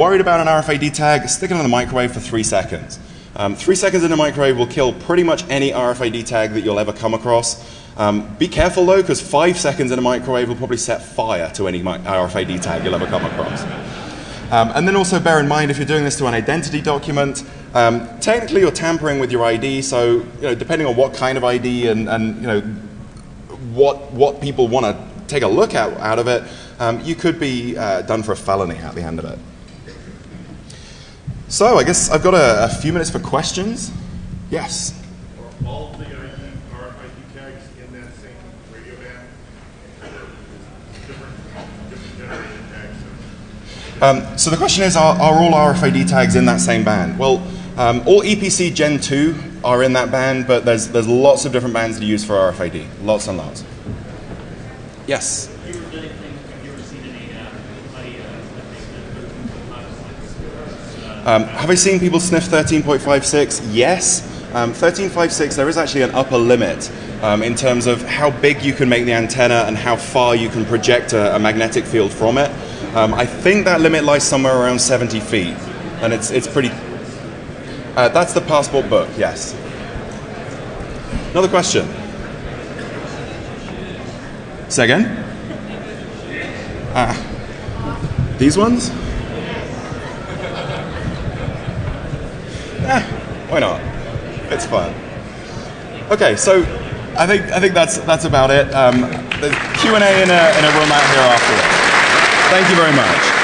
Worried about an RFID tag? Stick it in the microwave for 3 seconds. 3 seconds in the microwave will kill pretty much any RFID tag that you'll ever come across. Be careful though, because 5 seconds in a microwave will probably set fire to any RFID tag you'll ever come across. And then also bear in mind, if you're doing this to an identity document, technically you're tampering with your ID, so depending on what kind of ID and what people want to take a look at out of it, you could be done for a felony at the end of it. So I guess I've got a few minutes for questions. Yes? Are all the RFID tags in that same radio band? Different generation tags? So the question is, are all RFID tags in that same band? Well, all EPC Gen 2 are in that band, but there's lots of different bands to use for RFID, lots and lots. Yes? Have I seen people sniff 13.56? Yes. 13.56, there is actually an upper limit in terms of how big you can make the antenna and how far you can project a magnetic field from it. I think that limit lies somewhere around 70 feet, and it's pretty... that's the passport book, yes. Another question? Say again? These ones? Why not? It's fun. Okay, so I think that's about it. There's Q&A in a room out here afterwards. Thank you very much.